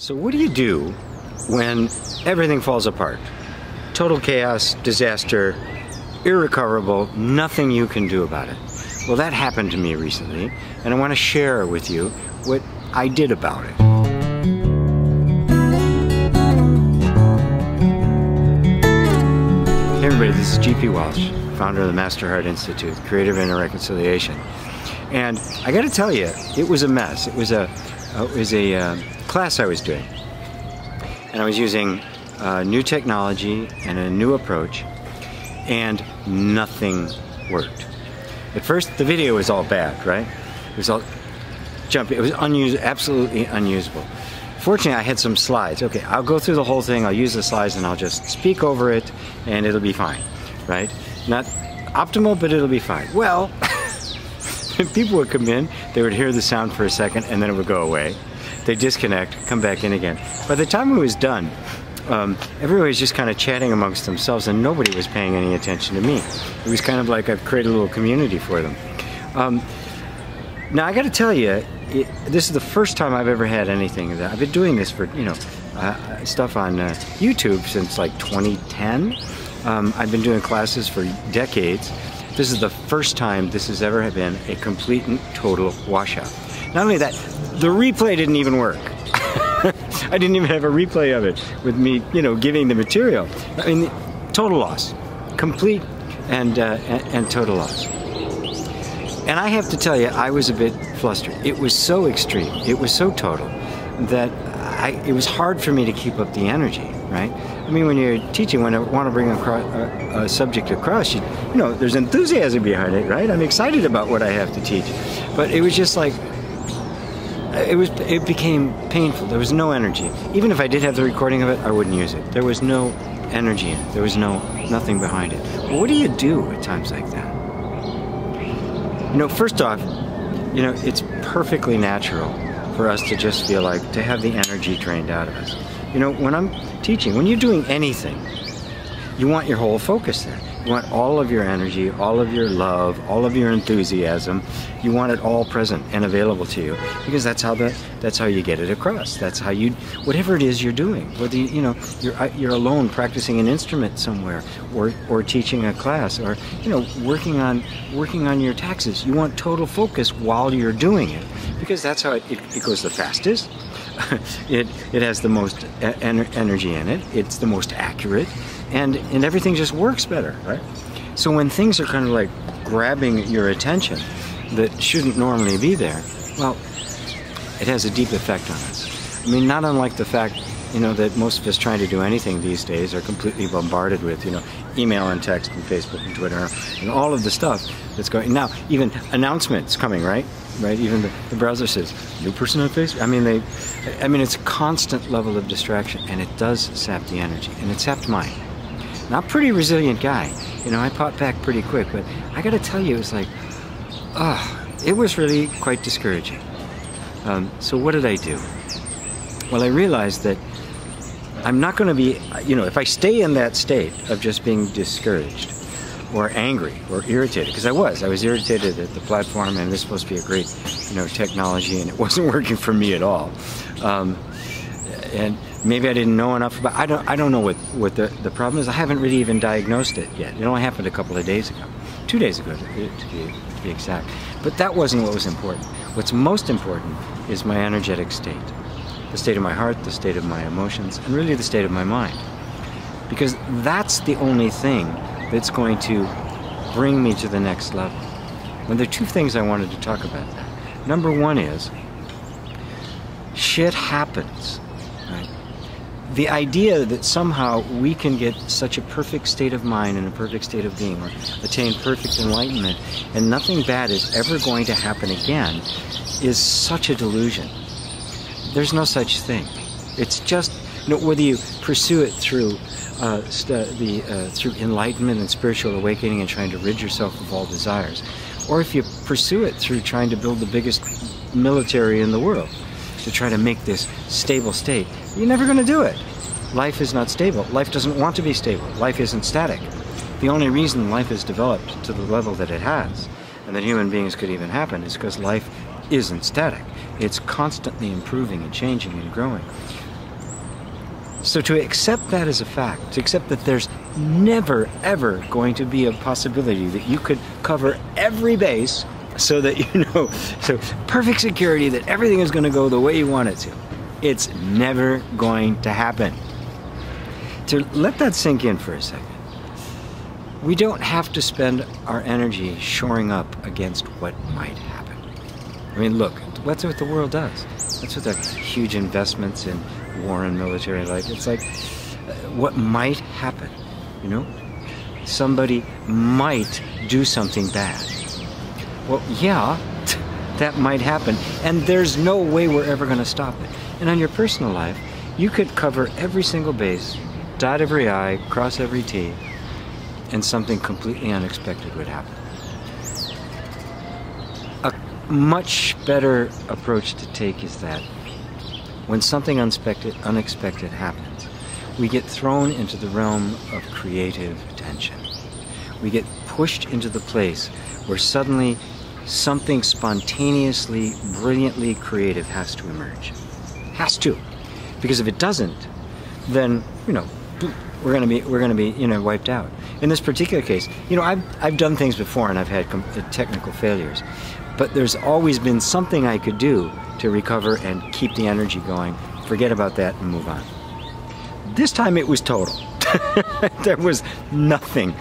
So what do you do when everything falls apart? Total chaos, disaster, irrecoverable, nothing you can do about it. Well, that happened to me recently, and I want to share with you what I did about it. Hey everybody, this is GP Walsh, founder of the Master Heart Institute, creator of Inner Reconciliation. And I got to tell you, it was a mess. It was a class I was doing, and I was using new technology and a new approach, and nothing worked. At first, the video was all bad, right? It was all jumpy. It was absolutely unusable. Fortunately, I had some slides. Okay, I'll go through the whole thing, I'll use the slides, and I'll just speak over it, and it'll be fine, right? Not optimal, but it'll be fine. Well, people would come in, they would hear the sound for a second, and then it would go away. They'd disconnect, come back in again. By the time it was done, everybody was just kind of chatting amongst themselves, and nobody was paying any attention to me. It was kind of like I've created a little community for them. Now I got to tell you, this is the first time I've ever had anything of that. I've been doing this for, you know, stuff on YouTube since like 2010. I've been doing classes for decades. This is the first time this has ever been a complete and total washout. Not only that, the replay didn't even work. I didn't even have a replay of it with me, you know, giving the material. I mean, total loss, complete and total loss. And I have to tell you, I was a bit flustered. It was so extreme, it was so total, that it was hard for me to keep up the energy, right? I mean, when you're teaching, when I want to bring a subject across, you know, there's enthusiasm behind it, right? I'm excited about what I have to teach. But it was just like, it became painful. There was no energy. Even if I did have the recording of it, I wouldn't use it. There was no energy in it. There was nothing behind it. Well, what do you do at times like that? You know, first off, you know, it's perfectly natural for us to just feel like, to have the energy drained out of us. You know, when I'm teaching, when you're doing anything, you want your whole focus there. You want all of your energy, all of your love, all of your enthusiasm. You want it all present and available to you, because that's how you get it across. That's how you, whatever it is you're doing, whether you, you know, you're alone practicing an instrument somewhere, or teaching a class, or, you know, working on your taxes. You want total focus while you're doing it, because that's how it goes the fastest. It has the most energy in it. It's the most accurate, and everything just works better, right? So when things are kind of like grabbing your attention that shouldn't normally be there, well, it has a deep effect on us. I mean, not unlike the fact, you know, that most of us trying to do anything these days are completely bombarded with, you know, email and text and Facebook and Twitter and all of the stuff that's going. Now, even announcements coming, right? Right? Even the browser says, new person on Facebook. I mean, it's a constant level of distraction, and it does sap the energy, and it sapped mine. Now, I'm a pretty resilient guy. You know, I popped back pretty quick, but I got to tell you, it was like, it was really quite discouraging. So what did I do? Well, I realized that I'm not going to be, you know, if I stay in that state of just being discouraged or angry or irritated, because I was irritated at the platform, and it was supposed to be a great, you know, technology, and it wasn't working for me at all. And maybe I didn't know enough about, I don't know what the problem is. I haven't really even diagnosed it yet. It only happened a couple of days ago, 2 days ago to be exact. But that wasn't what was important. What's most important is my energetic state. The state of my heart, the state of my emotions, and really the state of my mind. Because that's the only thing that's going to bring me to the next level. And there are two things I wanted to talk about there. Number one is, shit happens, right? The idea that somehow we can get such a perfect state of mind and a perfect state of being, or attain perfect enlightenment, and nothing bad is ever going to happen again, is such a delusion. There's no such thing. It's just, you know, whether you pursue it through through enlightenment and spiritual awakening and trying to rid yourself of all desires, or if you pursue it through trying to build the biggest military in the world to try to make this stable state, you're never going to do it. Life is not stable. Life doesn't want to be stable. Life isn't static. The only reason life is developed to the level that it has, and that human beings could even happen, is because life isn't static. It's constantly improving and changing and growing. So to accept that as a fact, to accept that there's never, ever going to be a possibility that you could cover every base so that you know, so perfect security that everything is going to go the way you want it to. It's never going to happen. To let that sink in for a second. We don't have to spend our energy shoring up against what might happen. I mean, look, that's what the world does. That's what the huge investments in war and military life. It's like, what might happen, you know? Somebody might do something bad. Well, yeah, that might happen. And there's no way we're ever going to stop it. And on your personal life, you could cover every single base, dot every I, cross every T, and something completely unexpected would happen. A much better approach to take is that when something unexpected happens, we get thrown into the realm of creative tension. We get pushed into the place where suddenly something spontaneously, brilliantly creative has to emerge. Has to. Because if it doesn't, then, you know, we're going to be, you know, wiped out. In this particular case, you know, I've done things before and I've had technical failures, but there's always been something I could do to recover and keep the energy going, forget about that and move on. This time it was total. There was nothing,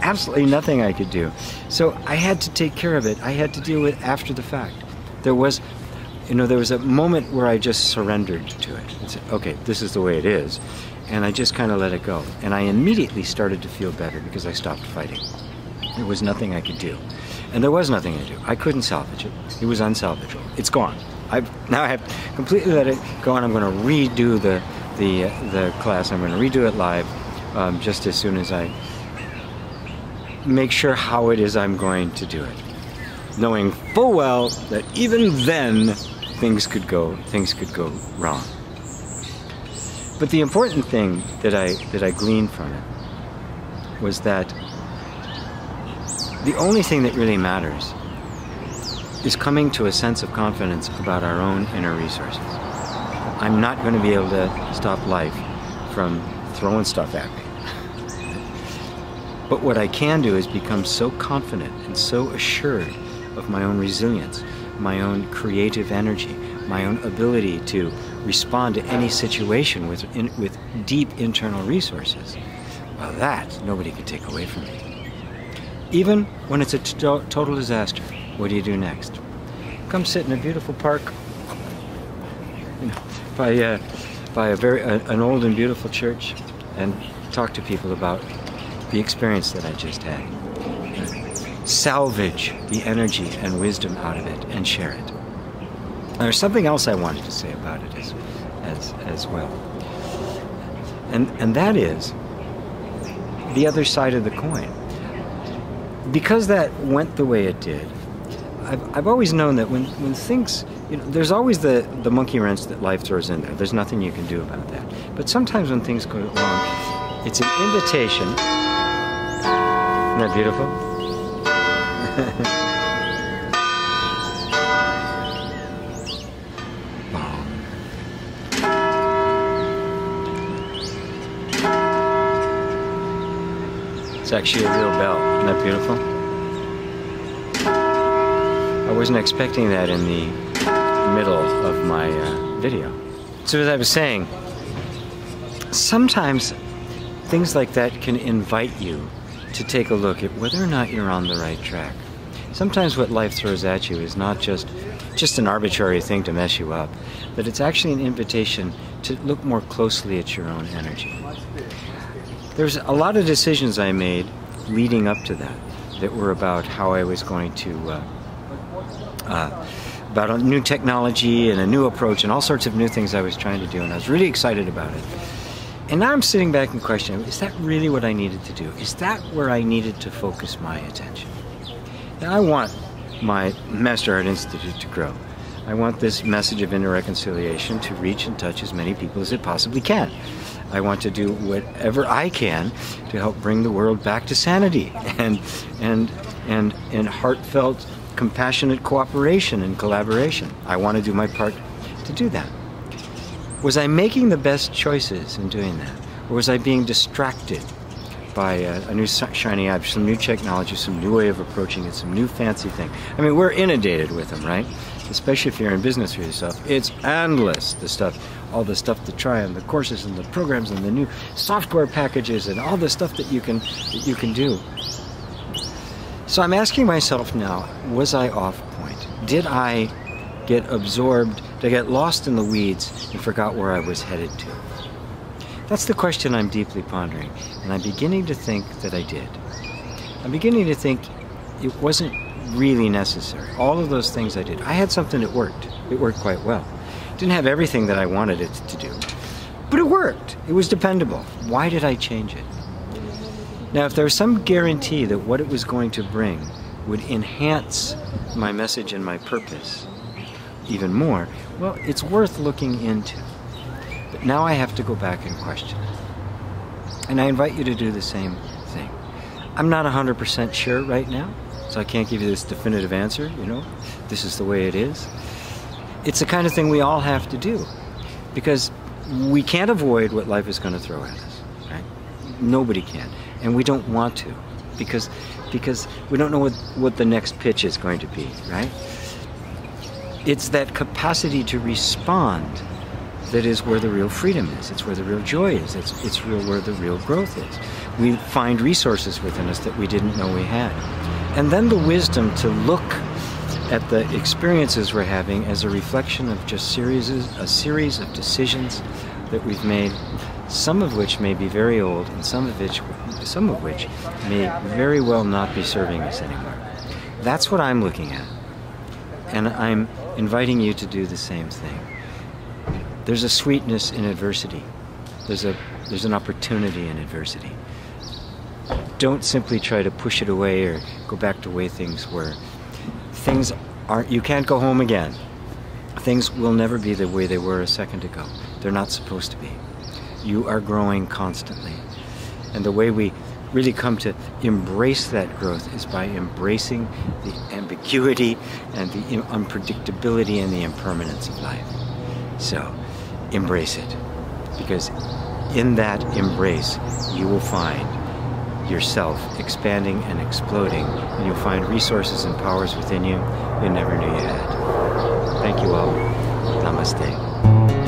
absolutely nothing I could do. So I had to take care of it. I had to deal with it after the fact. There was, you know, there was a moment where I just surrendered to it and said, okay, this is the way it is. And I just kind of let it go. And I immediately started to feel better because I stopped fighting. There was nothing I could do. And there was nothing to do. I couldn't salvage it. It was unsalvageable. It's gone. Now I have completely let it go, and I'm going to redo the class. I'm going to redo it live just as soon as I make sure how it is I'm going to do it. Knowing full well that even then things could go wrong. But the important thing that I gleaned from it was that the only thing that really matters is coming to a sense of confidence about our own inner resources. I'm not going to be able to stop life from throwing stuff at me. But what I can do is become so confident and so assured of my own resilience, my own creative energy, my own ability to respond to any situation with deep internal resources. Well, that nobody can take away from me. Even when it's a total disaster, what do you do next? Come sit in a beautiful park, you know, by an old and beautiful church, and talk to people about the experience that I just had. Salvage the energy and wisdom out of it and share it. There's something else I wanted to say about it as well. And that is the other side of the coin. Because that went the way it did, I've always known that when things, you know, there's always the monkey wrench that life throws in there. There's nothing you can do about that. But sometimes when things go wrong, it's an invitation. Isn't that beautiful? It's actually a real bell. Isn't that beautiful? I wasn't expecting that in the middle of my video. So as I was saying, sometimes things like that can invite you to take a look at whether or not you're on the right track. Sometimes what life throws at you is not just an arbitrary thing to mess you up, but it's actually an invitation to look more closely at your own energy. There's a lot of decisions I made leading up to that were about how I was going to, about a new technology and a new approach and all sorts of new things I was trying to do, and I was really excited about it. And now I'm sitting back and questioning, is that really what I needed to do? Is that where I needed to focus my attention? Now I want my Master Heart Institute to grow. I want this message of inner reconciliation to reach and touch as many people as it possibly can. I want to do whatever I can to help bring the world back to sanity and heartfelt, compassionate cooperation and collaboration. I want to do my part to do that. Was I making the best choices in doing that? Or was I being distracted by a new shiny object, some new technology, some new way of approaching it, some new fancy thing? I mean, we're inundated with them, right? Especially if you're in business for yourself. It's endless, the stuff, all the stuff to try, and the courses and the programs and the new software packages and all the stuff that you can do. So I'm asking myself now, was I off point? Did I get absorbed, did I get lost in the weeds and forgot where I was headed to? That's the question I'm deeply pondering, and I'm beginning to think that I did. I'm beginning to think it wasn't really necessary. All of those things I did. I had something that worked. It worked quite well. Didn't have everything that I wanted it to do, but it worked. It was dependable. Why did I change it? Now, if there was some guarantee that what it was going to bring would enhance my message and my purpose even more, well, it's worth looking into. But now I have to go back and question it. And I invite you to do the same thing. I'm not 100% sure right now, so I can't give you this definitive answer, you know, this is the way it is. It's the kind of thing we all have to do, because we can't avoid what life is going to throw at us, right? Nobody can, and we don't want to, because we don't know what the next pitch is going to be, right? It's that capacity to respond that is where the real freedom is. It's where the real joy is. It's where the real growth is. We find resources within us that we didn't know we had. And then the wisdom to look at the experiences we're having as a reflection of just a series of decisions that we've made, some of which may be very old and some of which may very well not be serving us anymore. That's what I'm looking at. And I'm inviting you to do the same thing. There's a sweetness in adversity. There's an opportunity in adversity. Don't simply try to push it away or go back to the way things were. Things aren't, you can't go home again. Things will never be the way they were a second ago. They're not supposed to be. You are growing constantly. And the way we really come to embrace that growth is by embracing the ambiguity and the unpredictability and the impermanence of life. So embrace it, because in that embrace, you will find yourself expanding and exploding, and you'll find resources and powers within you never knew you had. Thank you all. Namaste.